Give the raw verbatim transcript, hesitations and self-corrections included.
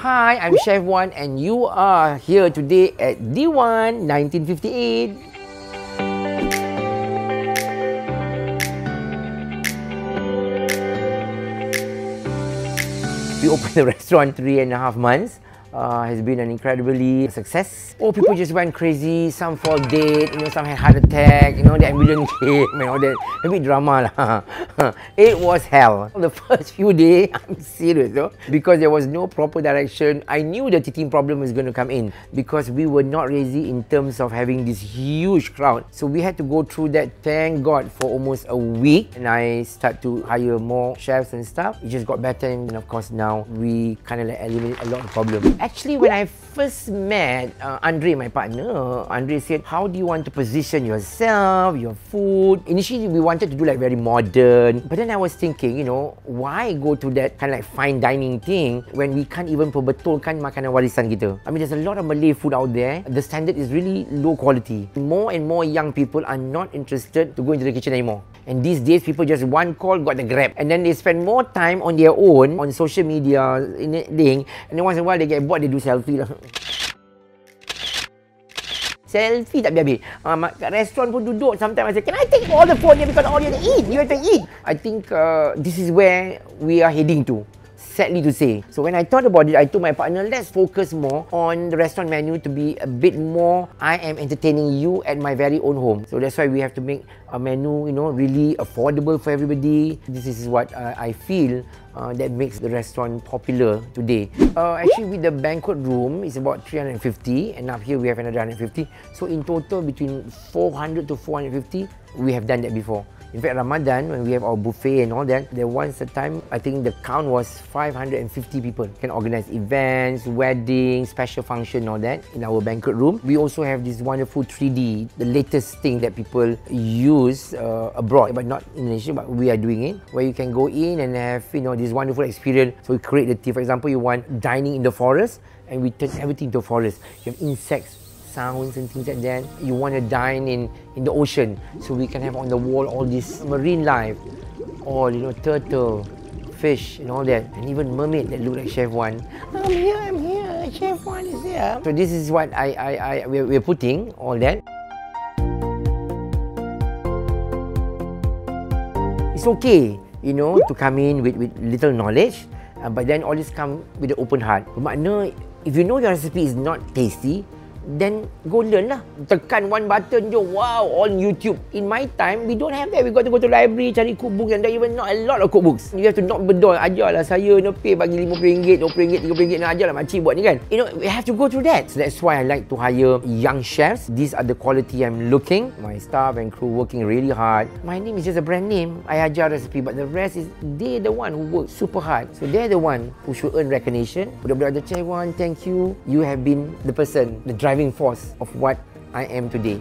Hi, I'm Chef Wan and you are here today at De.Wan nineteen fifty-eight. We opened the restaurant three and a half months. Uh, has been an incredibly success. Oh, people just went crazy. Some fall dead, you know, some had heart attack, you know, the ambulance came and all that. A bit drama lah. It was hell. The first few days, I'm serious though, because there was no proper direction. I knew the team problem was going to come in because we were not lazy in terms of having this huge crowd. So we had to go through that, thank God, for almost a week. And I started to hire more chefs and stuff. It just got better, and of course now we kind of like eliminate a lot of problems. Actually, when I first met uh, Andre, my partner, Andre said, how do you want to position yourself, your food? Initially, we wanted to do like very modern. But then I was thinking, you know, why go to that kind of like fine dining thing when we can't even perbetulkan makanan warisan kita? I mean, there's a lot of Malay food out there. The standard is really low quality. More and more young people are not interested to go into the kitchen anymore. And these days, people just one call, got the grab. And then they spend more time on their own, on social media, in a thing. And then once in a while, they get bored. What they do, selfie lah. Selfie tak habis-habis. Uh, kat restoran pun duduk. Sometimes I say, can I take all the phone here because all you have to eat? You have to eat. I think uh, this is where we are heading to. Sadly to say. So when I thought about it, I told my partner, let's focus more on the restaurant menu to be a bit more, I am entertaining you at my very own home. So that's why we have to make a menu, you know, really affordable for everybody. This is what uh, I feel uh, that makes the restaurant popular today. Uh, actually, with the banquet room, it's about three hundred fifty, and up here we have another one hundred fifty. So in total, between four hundred to four hundred fifty, we have done that before. In fact, Ramadan, when we have our buffet and all that, there once a time, I think the count was five hundred fifty people. Can organize events, weddings, special function, all that in our banquet room. We also have this wonderful three D, the latest thing that people use uh, abroad, but not in Malaysia, but we are doing it, where you can go in and have, you know, this wonderful experience. So we create the tea. For example, you want dining in the forest, and we turn everything to a forest. You have insects, sounds and things like that. You want to dine in in the ocean, so we can have on the wall all this marine life, all, you know, turtle, fish and all that, and even mermaid that look like Chef Wan. I'm here, I'm here, Chef Wan is here. So this is what I, I, I we're, we're putting all that. It's okay, you know, to come in with, with little knowledge, uh, but then always come with an open heart. Bermakna, if you know your recipe is not tasty, then go learn lah. Tekan one button je, wow, on YouTube. In my time, we don't have that. We got to go to library, cari cookbooks, and there even not a lot of cookbooks. You have to knock bedol, ajarlah saya, you know, pay bagi RM lima puluh, RM dua puluh, RM tiga puluh, nak ajarlah makcik buat ni kan. You know, we have to go through that. So that's why I like to hire young chefs. These are the quality I'm looking. My staff and crew working really hard. My name is just a brand name. I ajar recipe, but the rest is, they're the one who work super hard. So they're the one who should earn recognition. Budak-budak ada Chef Wan, thank you. You have been the person, the driver. Driving force of what I am today.